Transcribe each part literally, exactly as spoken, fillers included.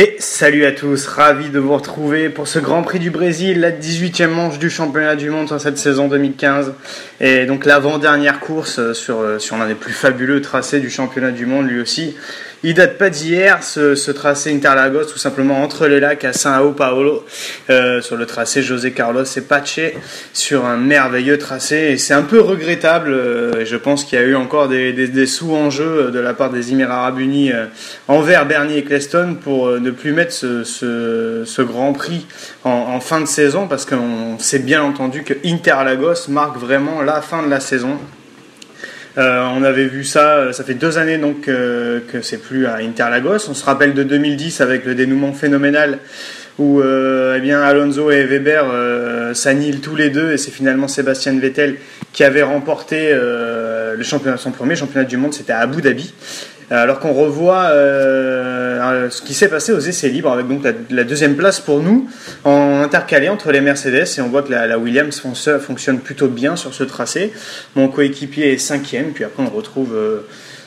Et salut à tous, ravi de vous retrouver pour ce Grand Prix du Brésil, la dix-huitième manche du championnat du monde sur cette saison deux mille quinze. Et donc l'avant-dernière course sur, sur l'un des plus fabuleux tracés du championnat du monde lui aussi. Il date pas d'hier, ce, ce tracé Interlagos, tout simplement entre les lacs à São Paulo, euh, sur le tracé José Carlos Pache, sur un merveilleux tracé. Et c'est un peu regrettable, euh, et je pense qu'il y a eu encore des, des, des sous-enjeux de la part des Émirats Arabes Unis euh, envers Bernie Ecclestone pour euh, ne plus mettre ce, ce, ce Grand Prix en, en fin de saison, parce qu'on sait bien entendu que Interlagos marque vraiment la fin de la saison. Euh, on avait vu ça, ça fait deux années donc euh, que c'est plus à Interlagos. On se rappelle de deux mille dix avec le dénouement phénoménal où euh, eh bien Alonso et Weber euh, s'annihilent tous les deux et c'est finalement Sébastien Vettel qui avait remporté euh, le championnat, son premier championnat du monde, c'était à Abu Dhabi. Alors qu'on revoit euh, ce qui s'est passé aux essais libres avec donc la, la deuxième place pour nous en intercalé entre les Mercedes, et on voit que la, la Williams fonctionne plutôt bien sur ce tracé. Mon coéquipier est cinquième, puis après on retrouve euh,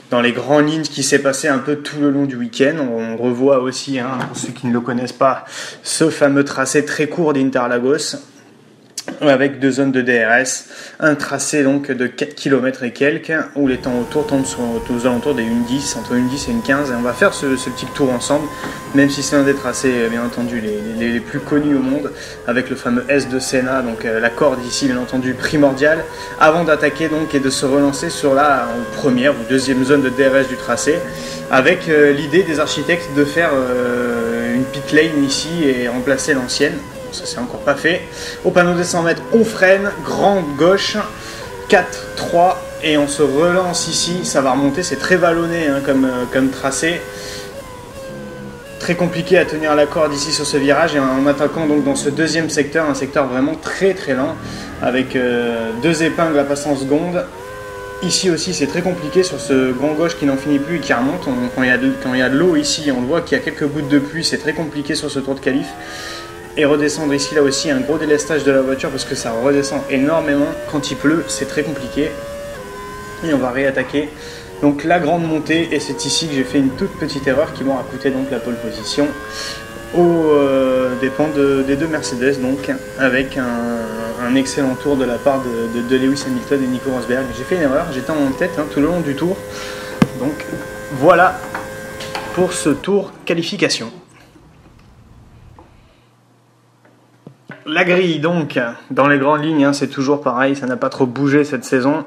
dans les grandes lignes ce qui s'est passé un peu tout le long du week-end. On, on revoit aussi, hein, pour ceux qui ne le connaissent pas, ce fameux tracé très court d'Interlagos, avec deux zones de D R S, un tracé donc de quatre kilomètres et quelques, où les temps autour tombent aux alentours des une dix, entre une dix et une quinze, et on va faire ce, ce petit tour ensemble, même si c'est un des tracés bien entendu les, les, les plus connus au monde, avec le fameux S de Senna, donc euh, la corde ici bien entendu primordiale, avant d'attaquer donc et de se relancer sur la première ou deuxième zone de D R S du tracé, avec euh, l'idée des architectes de faire euh, une pit lane ici et remplacer l'ancienne. Ça c'est encore pas fait. Au panneau des cent mètres, on freine, grande gauche, quatre trois, et on se relance ici. Ça va remonter, c'est très vallonné hein, comme, comme tracé. Très compliqué à tenir la corde ici sur ce virage, et en attaquant donc dans ce deuxième secteur, un secteur vraiment très très lent, avec euh, deux épingles à passer en seconde. Ici aussi c'est très compliqué sur ce grand gauche qui n'en finit plus et qui remonte. On, quand il y a de, quand il y a de l'eau ici, on le voit qu'il y a quelques gouttes de pluie, c'est très compliqué sur ce tour de qualif. Et redescendre ici, là aussi, un gros délestage de la voiture parce que ça redescend énormément. Quand il pleut, c'est très compliqué. Et on va réattaquer. Donc la grande montée, et c'est ici que j'ai fait une toute petite erreur qui m'aura coûté donc la pole position aux euh, dépens de, des deux Mercedes, donc avec un, un excellent tour de la part de, de, de Lewis Hamilton et Nico Rosberg. J'ai fait une erreur, j'étais en tête hein, tout le long du tour. Donc voilà pour ce tour qualification. La grille donc, dans les grandes lignes, hein, c'est toujours pareil, ça n'a pas trop bougé cette saison.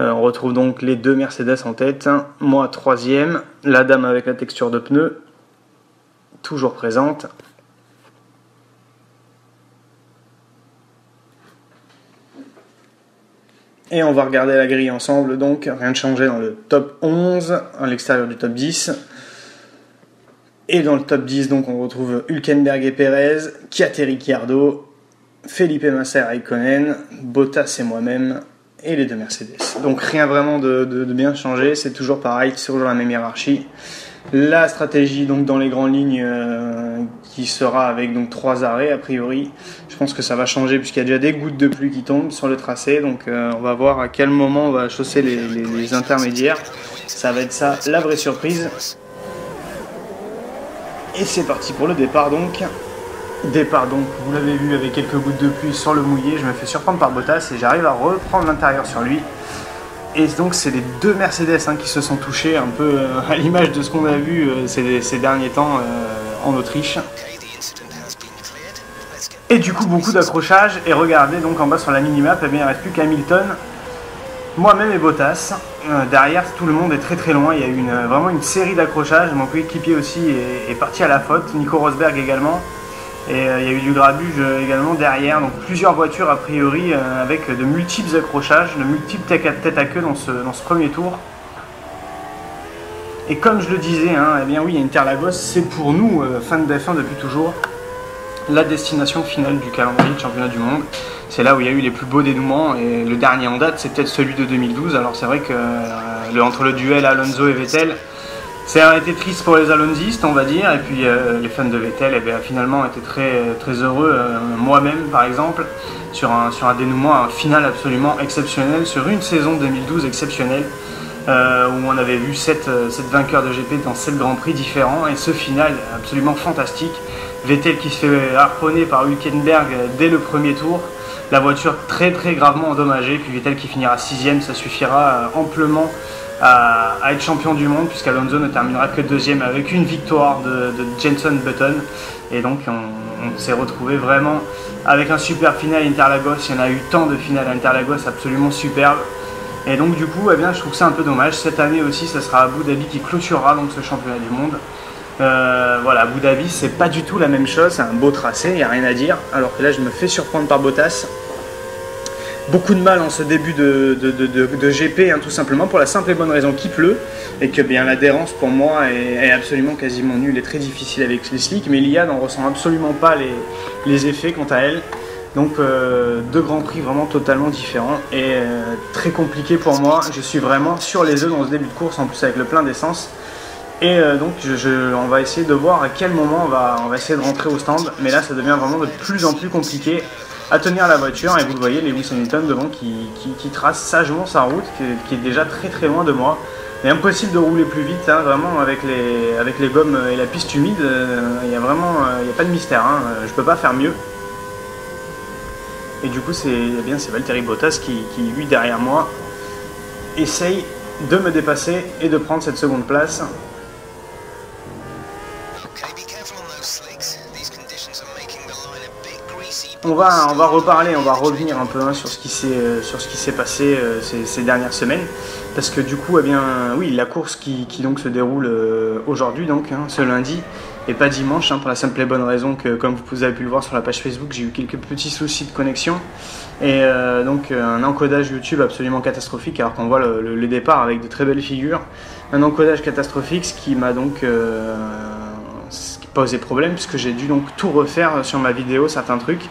Euh, on retrouve donc les deux Mercedes en tête, hein. Moi troisième, la dame avec la texture de pneu, toujours présente. Et on va regarder la grille ensemble donc, rien de changé dans le top onze, à l'extérieur du top dix. Et dans le top dix, donc, on retrouve Hülkenberg et Perez, Kiat et Ricciardo, Felipe Massa et Räikkönen, Bottas et moi-même, et les deux Mercedes. Donc rien vraiment de, de, de bien changé, c'est toujours pareil, c'est toujours la même hiérarchie. La stratégie donc dans les grandes lignes euh, qui sera avec donc trois arrêts a priori. Je pense que ça va changer puisqu'il y a déjà des gouttes de pluie qui tombent sur le tracé. Donc euh, on va voir à quel moment on va chausser les, les, les intermédiaires. Ça va être ça la vraie surprise. Et c'est parti pour le départ donc. Départ donc, vous l'avez vu avec quelques gouttes de pluie sur le mouillé. Je me fais surprendre par Bottas et j'arrive à reprendre l'intérieur sur lui. Et donc c'est les deux Mercedes hein, qui se sont touchés un peu euh, à l'image de ce qu'on a vu euh, ces, ces derniers temps euh, en Autriche. Et du coup beaucoup d'accrochages. Et regardez donc en bas sur la minimap, eh bien, il ne reste plus qu'Hamilton, moi-même et Bottas. Euh, derrière, tout le monde est très très loin. Il y a eu une, vraiment une série d'accrochages. Mon coéquipier aussi est, est parti à la faute. Nico Rosberg également. Et euh, il y a eu du grabuge également derrière. Donc plusieurs voitures a priori euh, avec de multiples accrochages, de multiples têtes à, tête à queue dans ce, dans ce premier tour. Et comme je le disais, hein, eh bien oui, Interlagos, c'est pour nous, euh, fans de F un depuis toujours, la destination finale du calendrier de championnat du monde. C'est là où il y a eu les plus beaux dénouements, et le dernier en date c'est peut-être celui de deux mille douze. Alors c'est vrai que euh, le, entre le duel Alonso et Vettel, ça a été triste pour les alonsistes on va dire, et puis euh, les fans de Vettel eh bien, finalement étaient très, très heureux, euh, moi-même par exemple, sur un, sur un dénouement, un final absolument exceptionnel, sur une saison deux mille douze exceptionnelle. euh, où on avait vu sept vainqueurs de G P dans sept Grands Prix différents, et ce final absolument fantastique. Vettel qui se fait harponner par Hülkenberg dès le premier tour, la voiture très très gravement endommagée, puis Vettel qui finira sixième, ça suffira amplement à, à être champion du monde, puisqu'Alonso ne terminera que deuxième avec une victoire de, de Jenson Button. Et donc on, on s'est retrouvé vraiment avec un super final à Interlagos. Il y en a eu tant de finales à Interlagos absolument superbes. Et donc du coup, eh bien, je trouve ça un peu dommage. Cette année aussi, ce sera Abu Dhabi qui clôturera donc ce championnat du monde. Euh, voilà, Abu Dhabi, c'est pas du tout la même chose, c'est un beau tracé, il n'y a rien à dire. Alors que là, je me fais surprendre par Bottas. Beaucoup de mal en ce début de, de, de, de, de G P, hein, tout simplement, pour la simple et bonne raison qu'il pleut, et que bien l'adhérence pour moi est, est absolument quasiment nulle et très difficile avec les slicks, mais l'I A n'en ressent absolument pas les, les effets quant à elle. Donc euh, deux grands prix vraiment totalement différents et euh, très compliqué pour moi. Je suis vraiment sur les œufs dans ce début de course, en plus avec le plein d'essence. Et euh, donc je, je, on va essayer de voir à quel moment on va, on va essayer de rentrer au stand. Mais là ça devient vraiment de plus en plus compliqué à tenir la voiture. Et vous le voyez, Lewis Hamilton devant qui, qui, qui trace sagement sa route, qui, qui est déjà très très loin de moi. Mais impossible de rouler plus vite, hein, vraiment avec les, avec les gommes et la piste humide. Il euh, n'y a vraiment euh, y a pas de mystère, hein, je peux pas faire mieux. Et du coup c'est eh bien c'est Valtteri Bottas qui, qui lui derrière moi essaye de me dépasser et de prendre cette seconde place. On va, on va reparler, on va revenir un peu hein, sur ce qui s'est euh, passé euh, ces, ces dernières semaines. Parce que du coup, eh bien, oui, la course qui, qui donc se déroule euh, aujourd'hui, donc hein, ce lundi, et pas dimanche, hein, pour la simple et bonne raison que, comme vous avez pu le voir sur la page Facebook, j'ai eu quelques petits soucis de connexion. Et euh, donc un encodage YouTube absolument catastrophique, alors qu'on voit le, le, le départ avec de très belles figures. Un encodage catastrophique, ce qui m'a donc... Euh, poser problème puisque j'ai dû donc tout refaire sur ma vidéo, certains trucs,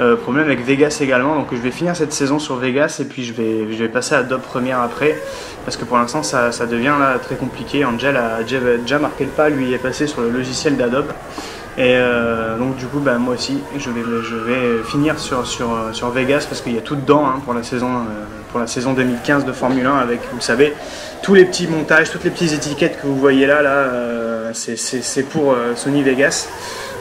euh, problème avec Vegas également, donc je vais finir cette saison sur Vegas et puis je vais, je vais passer à Dope Première après, parce que pour l'instant ça, ça devient là très compliqué. Angel a déjà marqué le pas, lui est passé sur le logiciel d'Adobe et euh, donc du coup bah, moi aussi je vais, je vais finir sur, sur, sur Vegas parce qu'il y a tout dedans hein, pour la saison euh, pour la saison deux mille quinze de Formule un avec, vous le savez, tous les petits montages, toutes les petites étiquettes que vous voyez là, là euh, c'est pour euh, Sony Vegas.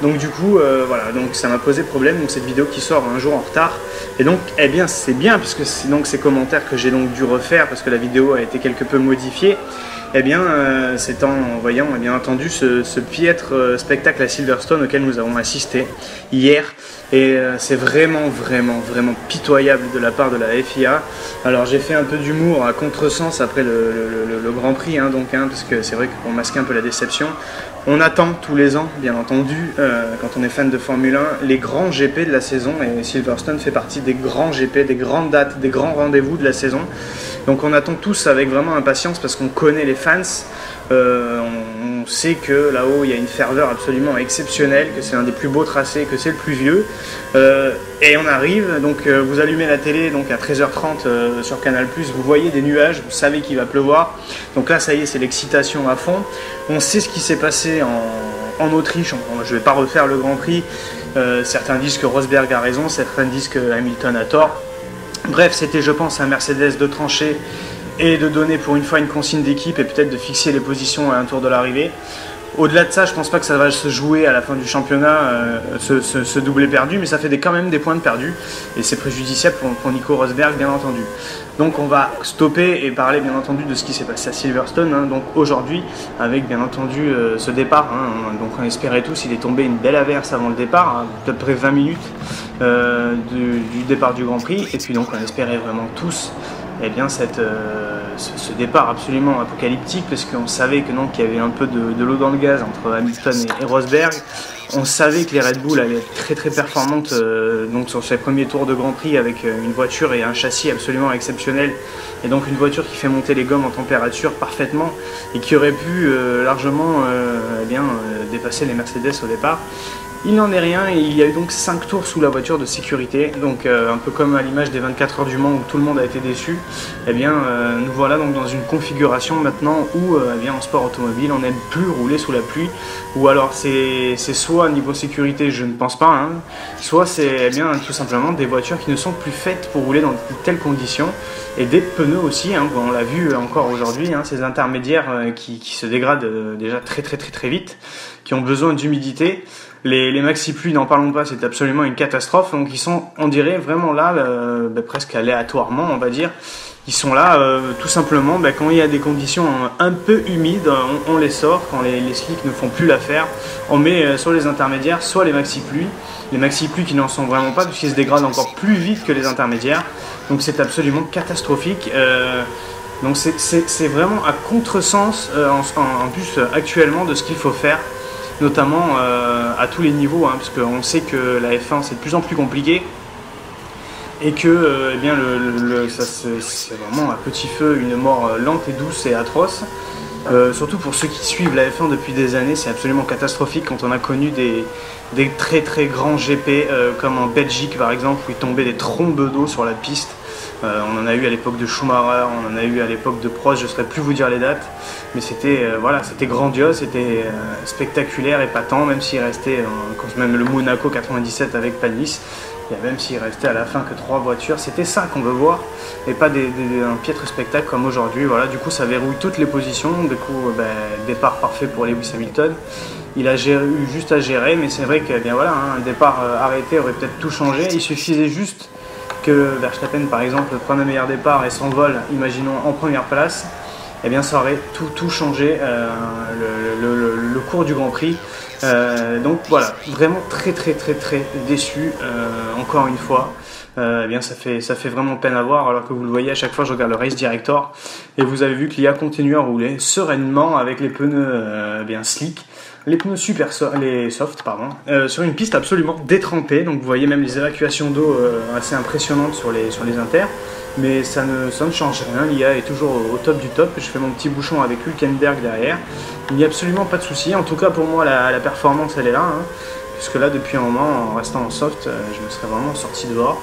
Donc du coup euh, voilà, donc ça m'a posé problème, donc cette vidéo qui sort un jour en retard et donc eh bien c'est bien puisque c'est donc ces commentaires que j'ai donc dû refaire parce que la vidéo a été quelque peu modifiée. Eh bien, euh, c'est en voyant eh bien entendu ce, ce piètre euh, spectacle à Silverstone auquel nous avons assisté hier. Et euh, c'est vraiment, vraiment, vraiment pitoyable de la part de la F I A. Alors j'ai fait un peu d'humour à contresens après le, le, le, le Grand Prix, hein, donc, hein, parce que c'est vrai que pour masquer un peu la déception, on attend tous les ans, bien entendu, euh, quand on est fan de Formule un, les grands G P de la saison. Et Silverstone fait partie des grands G P, des grandes dates, des grands rendez-vous de la saison. Donc on attend tous avec vraiment impatience parce qu'on connaît les fans, euh, on, on sait que là-haut il y a une ferveur absolument exceptionnelle, que c'est un des plus beaux tracés, que c'est le plus vieux. Euh, et on arrive, donc euh, vous allumez la télé donc à treize heures trente euh, sur Canal plus, vous voyez des nuages, vous savez qu'il va pleuvoir. Donc là ça y est, c'est l'excitation à fond. On sait ce qui s'est passé en, en Autriche, on, je ne vais pas refaire le Grand Prix. Euh, certains disent que Rosberg a raison, certains disent que Hamilton a tort. Bref, c'était je pense un Mercedes de trancher et de donner pour une fois une consigne d'équipe et peut-être de fixer les positions à un tour de l'arrivée. Au-delà de ça, je pense pas que ça va se jouer à la fin du championnat, euh, ce, ce, ce doublé perdu, mais ça fait des, quand même des points de perdu et c'est préjudiciable pour, pour Nico Rosberg bien entendu. Donc on va stopper et parler bien entendu de ce qui s'est passé à Silverstone, hein, donc aujourd'hui avec bien entendu euh, ce départ, hein, donc on espérait tous, il est tombé une belle averse avant le départ, hein, à peu près vingt minutes euh, du, du départ du Grand Prix, et puis donc on espérait vraiment tous eh bien cette, euh, ce, ce départ absolument apocalyptique parce qu'on savait que non, qu'il y avait un peu de, de l'eau dans le gaz entre Hamilton et, et Rosberg. On savait que les Red Bull allaient être très très performantes euh, donc sur ces premiers tours de Grand Prix avec euh, une voiture et un châssis absolument exceptionnel, et donc une voiture qui fait monter les gommes en température parfaitement et qui aurait pu euh, largement euh, eh bien, euh, dépasser les Mercedes au départ. Il n'en est rien, et il y a eu donc cinq tours sous la voiture de sécurité, donc euh, un peu comme à l'image des vingt-quatre heures du Mans où tout le monde a été déçu. Eh bien euh, nous voilà donc dans une configuration maintenant où euh, eh bien, en sport automobile on n'aime plus rouler sous la pluie, ou alors c'est soit niveau sécurité, je ne pense pas, hein, soit c'est eh bien tout simplement des voitures qui ne sont plus faites pour rouler dans de telles conditions, et des pneus aussi, hein, on l'a vu encore aujourd'hui, hein, ces intermédiaires euh, qui, qui se dégradent euh, déjà très très très très vite, qui ont besoin d'humidité. Les, les maxi-pluies, n'en parlons pas, c'est absolument une catastrophe. Donc ils sont, on dirait, vraiment là, euh, bah, presque aléatoirement, on va dire. Ils sont là, euh, tout simplement, bah, quand il y a des conditions un peu humides, on, on les sort. Quand les, les slicks ne font plus l'affaire, on met euh, soit les intermédiaires, soit les maxi-pluies. Les maxi-pluies qui n'en sont vraiment pas, puisqu'ils se dégradent encore plus vite que les intermédiaires. Donc c'est absolument catastrophique. Euh, donc c'est vraiment à contresens, euh, en, en, en plus, euh, actuellement, de ce qu'il faut faire, notamment euh, à tous les niveaux, hein, parce qu'on sait que la F un c'est de plus en plus compliqué, et que euh, eh bien, le, le, ça c'est vraiment à petit feu une mort lente et douce et atroce, euh, surtout pour ceux qui suivent la F un depuis des années. C'est absolument catastrophique quand on a connu des, des très très grands G P, euh, comme en Belgique par exemple, où il tombait des trombes d'eau sur la piste. Euh, on en a eu à l'époque de Schumacher, on en a eu à l'époque de Prost, je ne saurais plus vous dire les dates, mais c'était euh, voilà, c'était grandiose, c'était euh, spectaculaire, épatant, même s'il restait, euh, quand même le Monaco quatre-vingt-dix-sept avec Panis, et même s'il restait à la fin que trois voitures, c'était ça qu'on veut voir, et pas des, des, un piètre spectacle comme aujourd'hui. Voilà, du coup ça verrouille toutes les positions, du coup euh, ben, départ parfait pour Lewis Hamilton. Il a géré, eu juste à gérer, mais c'est vrai que eh bien, voilà, hein, un départ euh, arrêté aurait peut-être tout changé. Il suffisait juste que Verstappen par exemple prend un meilleur départ et s'envole, imaginons en première place, et eh bien ça aurait tout, tout changé euh, le, le, le, le cours du Grand Prix. Euh, donc voilà, vraiment très très très très déçu, euh, encore une fois. Euh, eh bien ça fait, ça fait vraiment peine à voir, alors que vous le voyez à chaque fois je regarde le Race Director, et vous avez vu qu'il a continué à rouler sereinement avec les pneus euh, bien slick, les pneus super so les soft pardon, euh, sur une piste absolument détrempée. Donc vous voyez même les évacuations d'eau euh, assez impressionnantes sur les, sur les inters, mais ça ne, ça ne change rien, l'I A est toujours au, au top du top. Je fais mon petit bouchon avec Hülkenberg derrière, il n'y a absolument pas de souci. En tout cas pour moi la, la performance elle est là, hein, puisque là depuis un moment en restant en soft euh, je me serais vraiment sorti dehors,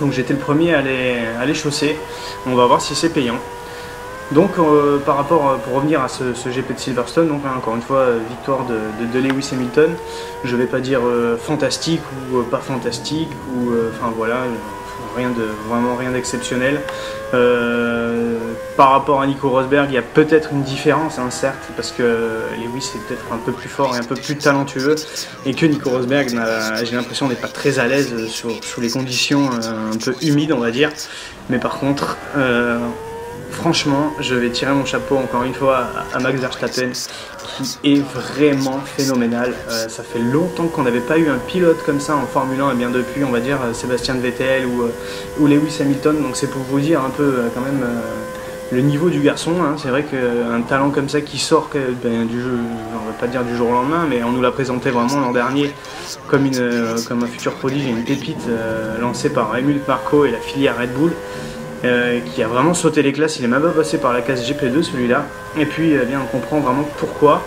donc j'étais le premier à les, à les chausser. On va voir si c'est payant. Donc euh, par rapport, euh, pour revenir à ce, ce G P de Silverstone, donc hein, encore une fois euh, victoire de, de, de Lewis Hamilton. Je vais pas dire euh, fantastique ou euh, pas fantastique, ou enfin euh, voilà, euh, rien de, vraiment rien d'exceptionnel. Euh, par rapport à Nico Rosberg, il y a peut-être une différence, hein, certes, parce que Lewis est peut-être un peu plus fort et un peu plus talentueux, et que Nico Rosberg, j'ai l'impression, n'est pas très à l'aise sur, sur les conditions euh, un peu humides, on va dire. Mais par contre, euh, franchement, je vais tirer mon chapeau encore une fois à Max Verstappen, qui est vraiment phénoménal. Euh, ça fait longtemps qu'on n'avait pas eu un pilote comme ça en Formule un, et bien depuis, on va dire, Sébastien Vettel ou, ou Lewis Hamilton. Donc c'est pour vous dire un peu quand même euh, le niveau du garçon, hein. C'est vrai qu'un talent comme ça qui sort ben, du jeu, on va pas dire du jour au lendemain, mais on nous l'a présenté vraiment l'an dernier comme, une, euh, comme un futur prodige et une pépite euh, lancée par Helmut Marko et la filière Red Bull. Euh, qui a vraiment sauté les classes, il est même pas passé par la case G P deux celui-là, et puis eh bien, on comprend vraiment pourquoi.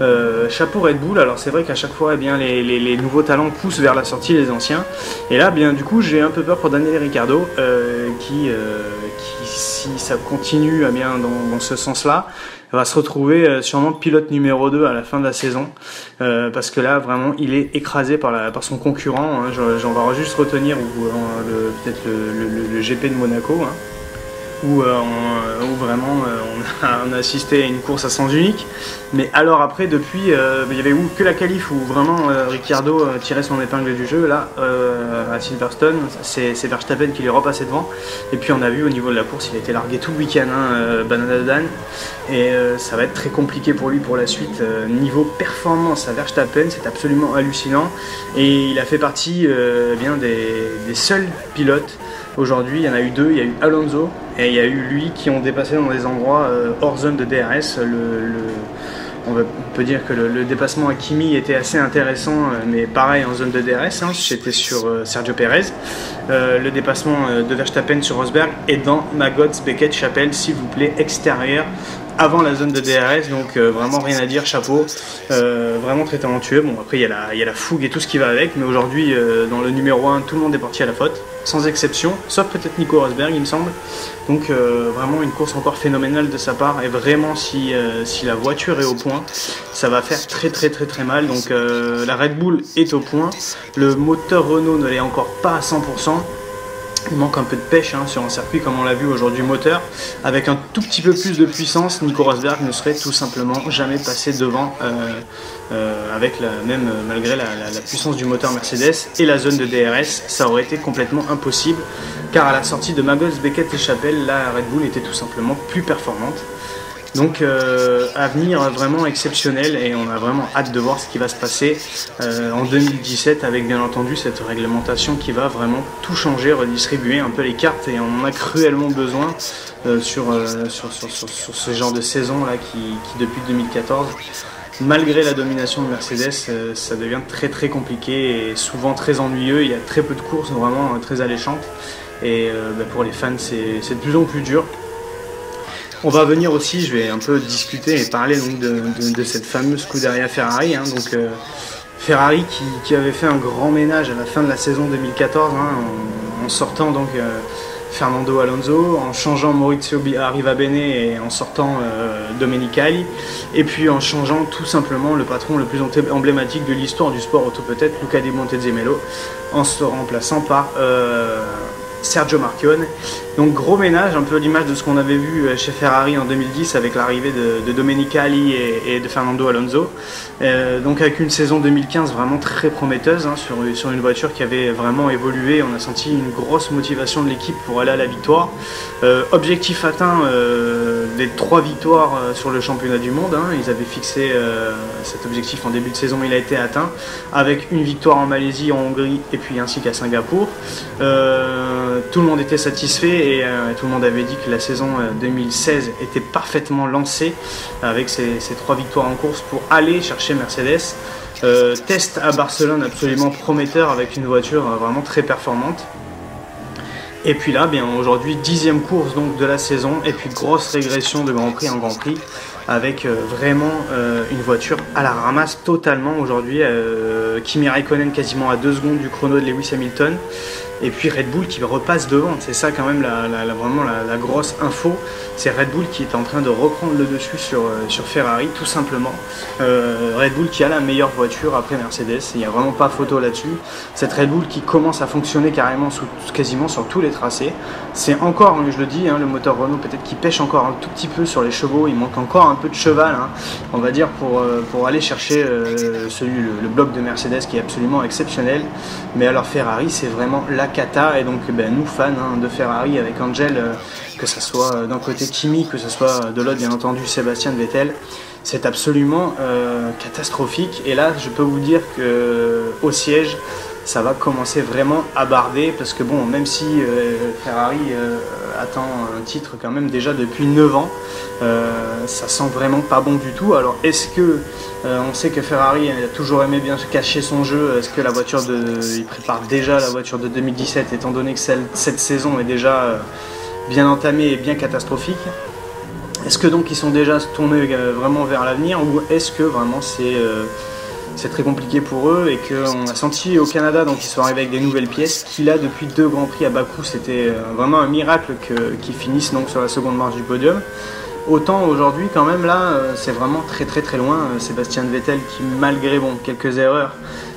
Euh, chapeau Red Bull. Alors c'est vrai qu'à chaque fois eh bien, les, les, les nouveaux talents poussent vers la sortie des anciens, et là eh bien, du coup j'ai un peu peur pour Daniel Ricciardo, euh, qui, euh, qui si ça continue eh bien, dans, dans ce sens-là, va se retrouver sûrement pilote numéro deux à la fin de la saison, euh, parce que là vraiment il est écrasé par, la, par son concurrent, hein. J'en vais juste retenir euh, peut-être le, le, le G P de Monaco, hein, où, euh, on, où vraiment euh, on, a, on a assisté à une course à sens unique, mais alors après depuis euh, il y avait eu que la qualif où vraiment euh, Ricciardo euh, tirait son épingle du jeu. Là euh, à Silverstone c'est Verstappen qui lui est repassé devant, et puis on a vu au niveau de la course il a été largué tout le week-end, hein, euh, Banana Dan, et euh, ça va être très compliqué pour lui pour la suite. Euh, niveau performance à Verstappen, c'est absolument hallucinant, et il a fait partie euh, bien des, des seuls pilotes. Aujourd'hui, il y en a eu deux, il y a eu Alonso et il y a eu lui qui ont dépassé dans des endroits euh, hors zone de D R S. Le, le, on peut dire que le, le dépassement à Kimi était assez intéressant, mais pareil en zone de D R S, hein, j'étais sur euh, Sergio Perez. Euh, le dépassement euh, de Verstappen sur Rosberg est dans ma God's Beckett, Chapelle, s'il vous plaît, extérieur. avant la zone de D R S, donc euh, vraiment rien à dire, chapeau, euh, vraiment très talentueux. Bon, après il y a la, il y a la fougue et tout ce qui va avec, mais aujourd'hui euh, dans le numéro un tout le monde est parti à la faute, sans exception, sauf peut-être Nico Rosberg il me semble, donc euh, vraiment une course encore phénoménale de sa part, et vraiment si, euh, si la voiture est au point, ça va faire très très très très mal, donc euh, la Red Bull est au point, le moteur Renault ne l'est encore pas à cent pour cent, il manque un peu de pêche hein, sur un circuit comme on l'a vu aujourd'hui moteur. Avec un tout petit peu plus de puissance, Nico Rosberg ne serait tout simplement jamais passé devant, euh, euh, avec la, même malgré la, la, la puissance du moteur Mercedes et la zone de D R S, ça aurait été complètement impossible. Car à la sortie de Magos, Beckett et Chapelle, la Red Bull était tout simplement plus performante. Donc euh, avenir vraiment exceptionnel et on a vraiment hâte de voir ce qui va se passer euh, en deux mille dix-sept avec bien entendu cette réglementation qui va vraiment tout changer, redistribuer un peu les cartes et on en a cruellement besoin euh, sur, euh, sur, sur, sur, sur ce genre de saison là qui, qui depuis deux mille quatorze, malgré la domination de Mercedes, euh, ça devient très très compliqué et souvent très ennuyeux, il y a très peu de courses vraiment euh, très alléchantes et euh, bah, pour les fans c'est de plus en plus dur. On va venir aussi, je vais un peu discuter et parler donc de, de, de cette fameuse Scuderia Ferrari. Hein, donc euh, Ferrari qui, qui avait fait un grand ménage à la fin de la saison deux mille quatorze hein, en, en sortant donc euh, Fernando Alonso, en changeant Maurizio Arrivabene et en sortant euh, Domenicali, et puis en changeant tout simplement le patron le plus emblématique de l'histoire du sport auto peut-être, Luca Di Montezemolo, en se remplaçant par Euh, Sergio Marchionne. Donc gros ménage, un peu l'image de ce qu'on avait vu chez Ferrari en deux mille dix avec l'arrivée de, de Domenicali et, et de Fernando Alonso. Euh, donc avec une saison deux mille quinze vraiment très prometteuse hein, sur, sur une voiture qui avait vraiment évolué. On a senti une grosse motivation de l'équipe pour aller à la victoire. Euh, objectif atteint euh, des trois victoires sur le championnat du monde. Hein. Ils avaient fixé euh, cet objectif en début de saison, il a été atteint avec une victoire en Malaisie, en Hongrie et puis ainsi qu'à Singapour. Euh, Tout le monde était satisfait et euh, tout le monde avait dit que la saison deux mille seize était parfaitement lancée avec ces trois victoires en course pour aller chercher Mercedes. Euh, test à Barcelone absolument prometteur avec une voiture euh, vraiment très performante. Et puis là, bien aujourd'hui, dixième course donc de la saison et puis grosse régression de Grand Prix en Grand Prix avec euh, vraiment euh, une voiture à la ramasse totalement aujourd'hui. Euh, Kimi Räikkönen quasiment à deux secondes du chrono de Lewis Hamilton. Et puis Red Bull qui repasse devant, c'est ça quand même la, la, la, vraiment la, la grosse info, c'est Red Bull qui est en train de reprendre le dessus sur, sur Ferrari tout simplement. Euh, Red Bull qui a la meilleure voiture après Mercedes, il n'y a vraiment pas photo là-dessus. Cette Red Bull qui commence à fonctionner carrément sous, quasiment sur tous les tracés. C'est encore, je le dis, hein, le moteur Renault peut-être qui pêche encore un tout petit peu sur les chevaux, il manque encore un peu de cheval, hein, on va dire, pour, pour aller chercher euh, celui, le, le bloc de Mercedes qui est absolument exceptionnel. Mais alors Ferrari c'est vraiment la cata et donc ben, nous fans hein, de Ferrari avec Angel, euh, que ce soit euh, d'un côté Kimi, que ce soit euh, de l'autre bien entendu Sébastien Vettel, c'est absolument euh, catastrophique et là je peux vous dire que euh, au siège ça va commencer vraiment à barder parce que bon, même si euh, Ferrari euh, attend un titre quand même déjà depuis neuf ans, euh, ça sent vraiment pas bon du tout. Alors est-ce que euh, on sait que Ferrari a toujours aimé bien cacher son jeu, est-ce que la voiture de, il prépare déjà la voiture de deux mille dix-sept étant donné que celle, cette saison est déjà euh, bien entamée et bien catastrophique? Est-ce que donc ils sont déjà tournés euh, vraiment vers l'avenir ou est-ce que vraiment c'est euh, c'est très compliqué pour eux et qu'on a senti au Canada, donc ils sont arrivés avec des nouvelles pièces, qui là depuis deux Grands Prix à Bakou, c'était vraiment un miracle qu'ils finissent donc sur la seconde marche du podium. Autant aujourd'hui quand même là, c'est vraiment très très très loin. Sébastien Vettel qui malgré bon, quelques erreurs,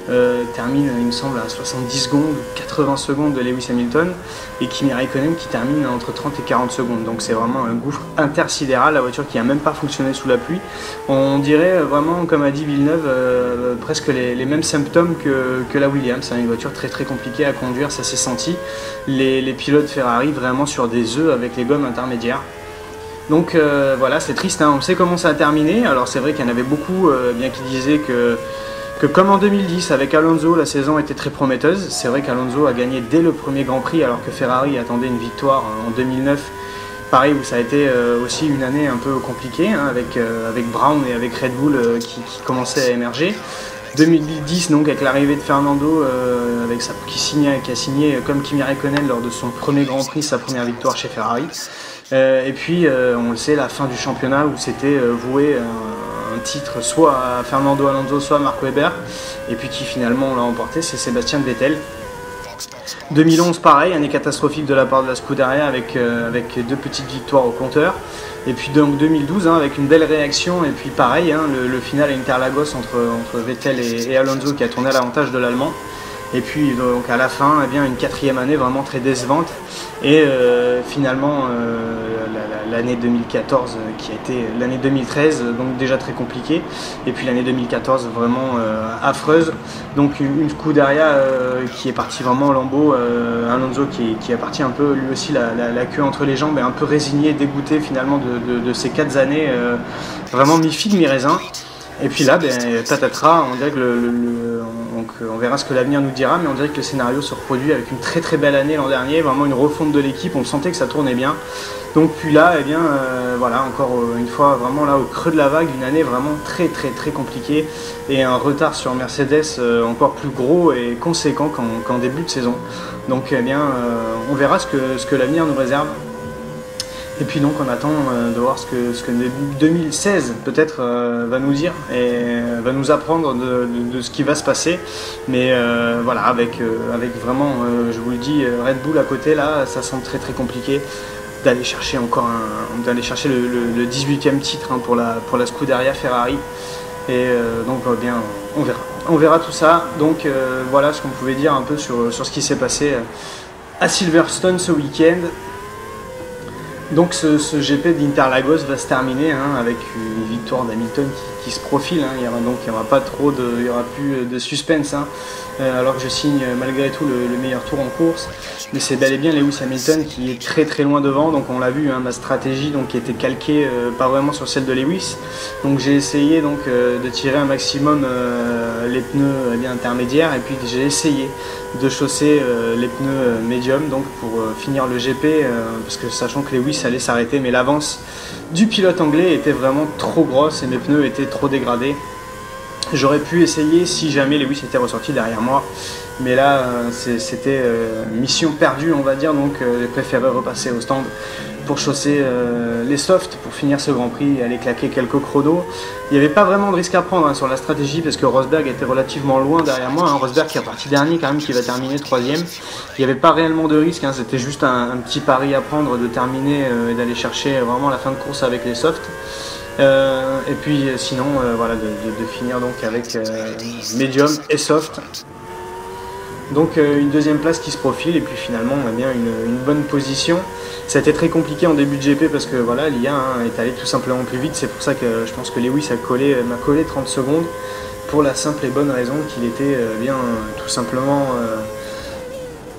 Euh, termine il me semble à soixante-dix secondes, quatre-vingts secondes de Lewis Hamilton et Kimi Räikkönen qui termine à entre trente et quarante secondes, donc c'est vraiment un gouffre intersidéral, la voiture qui n'a même pas fonctionné sous la pluie. On dirait vraiment, comme a dit Villeneuve, euh, presque les, les mêmes symptômes que, que la Williams, c'est une voiture très très compliquée à conduire, ça s'est senti, les, les pilotes Ferrari vraiment sur des œufs avec les gommes intermédiaires. Donc euh, voilà, c'est triste, hein. On sait comment ça a terminé, alors c'est vrai qu'il y en avait beaucoup euh, bien qui disaient que que comme en deux mille dix avec Alonso, la saison était très prometteuse. C'est vrai qu'Alonso a gagné dès le premier Grand Prix alors que Ferrari attendait une victoire en deux mille neuf. Pareil, où ça a été aussi une année un peu compliquée hein, avec, euh, avec Brown et avec Red Bull euh, qui, qui commençaient à émerger. deux mille dix donc avec l'arrivée de Fernando euh, avec sa, qui, signe, qui a signé comme Kimi Räikkönen lors de son premier Grand Prix, sa première victoire chez Ferrari. Euh, et puis, euh, on le sait, la fin du championnat où c'était euh, voué euh, un titre soit à Fernando Alonso, soit à Mark Webber, et puis qui finalement l'a emporté, c'est Sébastien Vettel. deux mille onze, pareil, année catastrophique de la part de la Scuderia avec, euh, avec deux petites victoires au compteur. Et puis donc deux mille douze, hein, avec une belle réaction, et puis pareil, hein, le, le final à Interlagos entre, entre Vettel et, et Alonso qui a tourné à l'avantage de l'Allemand. Et puis donc à la fin, eh bien, une quatrième année vraiment très décevante. Et euh, finalement, euh, l'année deux mille quatorze qui a été l'année deux mille treize, donc déjà très compliquée, et puis l'année deux mille quatorze vraiment euh, affreuse, donc une Scuderia euh, qui est partie vraiment en lambeaux, euh, Alonso qui, qui a parti un peu lui aussi la, la, la queue entre les jambes et un peu résigné, dégoûté finalement de, de, de ces quatre années, euh, vraiment mi-figue, mi-raisin. Et puis là, ben, patatras, on dirait que le, le, le, donc, on verra ce que l'avenir nous dira, mais on dirait que le scénario se reproduit avec une très très belle année l'an dernier, vraiment une refonte de l'équipe, on sentait que ça tournait bien. Donc puis là, eh bien, euh, voilà, encore une fois, vraiment là au creux de la vague, une année vraiment très très très compliquée, et un retard sur Mercedes euh, encore plus gros et conséquent qu'en qu'en début de saison. Donc eh bien, euh, on verra ce que, ce que l'avenir nous réserve. Et puis donc on attend de voir ce que, ce que deux mille seize peut-être euh, va nous dire et va nous apprendre de, de, de ce qui va se passer. Mais euh, voilà, avec, euh, avec vraiment, euh, je vous le dis, Red Bull à côté là, ça semble très très compliqué d'aller chercher encore un, d'aller chercher le, le, le dix-huitième titre, hein, pour, la, pour la Scuderia Ferrari. Et euh, donc eh bien, on verra. On verra tout ça. Donc euh, voilà ce qu'on pouvait dire un peu sur, sur ce qui s'est passé à Silverstone ce week-end. Donc ce, ce G P d'Interlagos va se terminer, hein, avec une victoire d'Hamilton qui, qui se profile, hein. Il y aura donc il y aura pas trop de, il y aura plus de suspense, hein. Euh, alors que je signe malgré tout le, le meilleur tour en course, mais c'est bel et bien Lewis Hamilton qui est très très loin devant. Donc on l'a vu, hein, la stratégie donc qui était calquée euh, pas vraiment sur celle de Lewis. Donc j'ai essayé donc euh, de tirer un maximum euh, les pneus eh bien, intermédiaires, et puis j'ai essayé de chausser euh, les pneus médiums donc pour euh, finir le G P, euh, parce que sachant que Lewis allait s'arrêter, mais l'avance du pilote anglais était vraiment trop grosse et mes pneus étaient trop dégradés. J'aurais pu essayer si jamais Lewis était ressorti derrière moi, mais là c'était euh, mission perdue on va dire, donc euh, j'ai préféré repasser au stand pour chausser euh, les softs pour finir ce Grand Prix et aller claquer quelques chronos. Il n'y avait pas vraiment de risque à prendre, hein, sur la stratégie, parce que Rosberg était relativement loin derrière moi, hein. Rosberg qui est parti dernier quand même, qui va terminer troisième. Il n'y avait pas réellement de risque, hein, c'était juste un, un petit pari à prendre de terminer euh, et d'aller chercher vraiment la fin de course avec les softs. Euh, et puis sinon euh, voilà, de, de, de finir donc avec euh, médium et soft. Donc euh, une deuxième place qui se profile, et puis finalement on a bien une, une bonne position. Ça a été très compliqué en début de G P parce que voilà, l'I A, hein, est allé tout simplement plus vite. C'est pour ça que je pense que Lewis a collé, m'a collé trente secondes pour la simple et bonne raison qu'il était euh, bien tout simplement euh,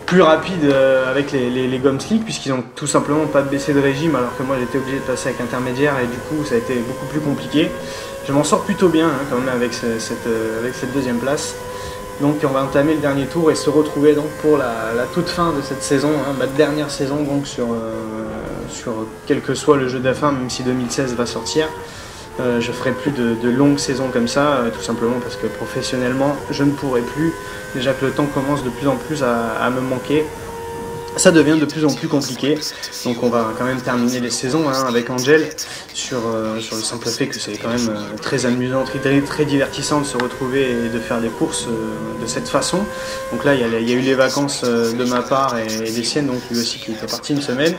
plus rapide euh, avec les, les, les gommes slick, puisqu'ils n'ont tout simplement pas baissé de régime, alors que moi j'étais obligé de passer avec intermédiaire, et du coup ça a été beaucoup plus compliqué. Je m'en sors plutôt bien, hein, quand même avec, ce, cette, euh, avec cette deuxième place. Donc on va entamer le dernier tour et se retrouver donc pour la, la toute fin de cette saison, hein, ma dernière saison donc sur, euh, sur quel que soit le jeu de la fin, même si deux mille seize va sortir. Euh, je ferai plus de, de longues saisons comme ça, euh, tout simplement parce que professionnellement je ne pourrai plus, déjà que le temps commence de plus en plus à, à me manquer, ça devient de plus en plus compliqué. Donc on va quand même terminer les saisons, hein, avec Angel, sur, euh, sur le simple fait que c'est quand même euh, très amusant, très, très divertissant de se retrouver et de faire des courses euh, de cette façon. Donc là il y, y a eu les vacances euh, de ma part et, et des siennes, donc lui aussi qui était parti une semaine.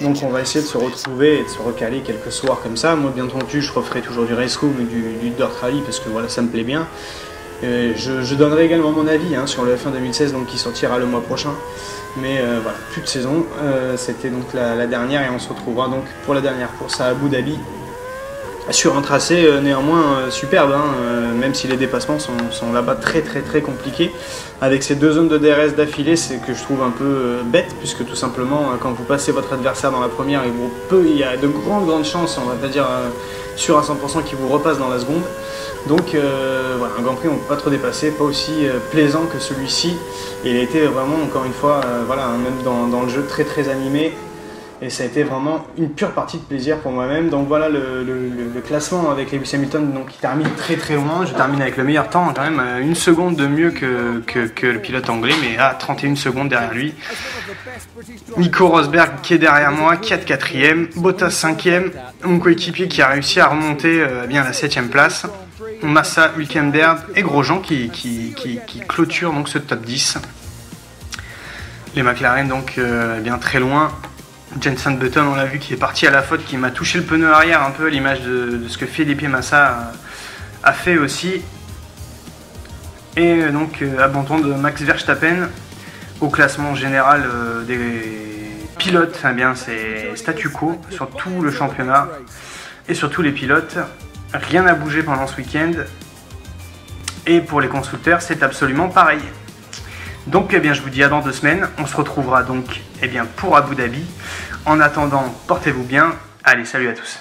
Donc on va essayer de se retrouver et de se recaler quelques soirs comme ça. Moi bien entendu je referai toujours du race room, du, du dirt rally, parce que voilà, ça me plaît bien. Euh, je, je donnerai également mon avis, hein, sur le F un deux mille seize donc qui sortira le mois prochain. Mais euh, voilà, plus de saison, euh, c'était donc la, la dernière, et on se retrouvera donc pour la dernière course à Abu Dhabi sur un tracé euh, néanmoins euh, superbe, hein, euh, même si les dépassements sont, sont là-bas très très très compliqués, avec ces deux zones de D R S d'affilée, c'est que je trouve un peu euh, bête, puisque tout simplement euh, quand vous passez votre adversaire dans la première, il, vous peut, il y a de grandes grandes chances, on va pas dire euh, sur à cent pour cent qu'il vous repasse dans la seconde. Donc euh, voilà, un Grand Prix on ne peut pas trop dépasser, pas aussi euh, plaisant que celui-ci. Il a été vraiment, encore une fois, euh, voilà, même dans, dans le jeu, très très animé. et ça a été vraiment une pure partie de plaisir pour moi-même. Donc voilà le, le, le classement avec Lewis Hamilton, donc, qui termine très très loin. Je termine avec le meilleur temps, quand même une seconde de mieux que, que, que le pilote anglais, mais à trente et une secondes derrière lui. Nico Rosberg qui est derrière moi, qui est quatrième, Bottas cinquième, mon coéquipier qui a réussi à remonter euh, bien à la septième place, Massa, Hülkenberg et Grosjean qui, qui, qui, qui clôturent donc ce top dix. Les McLaren donc euh, bien très loin. Jenson Button, on l'a vu, qui est parti à la faute, qui m'a touché le pneu arrière un peu, à l'image de, de ce que Felipe Massa a, a fait aussi. Et donc euh, abandon de Max Verstappen. Au classement général euh, des pilotes, eh bien c'est statu quo sur tout le championnat et sur tous les pilotes. Rien n'a bougé pendant ce week-end. Et pour les constructeurs, c'est absolument pareil. Donc eh bien, je vous dis à dans deux semaines. On se retrouvera donc eh bien, pour Abu Dhabi. En attendant, portez-vous bien. Allez, salut à tous.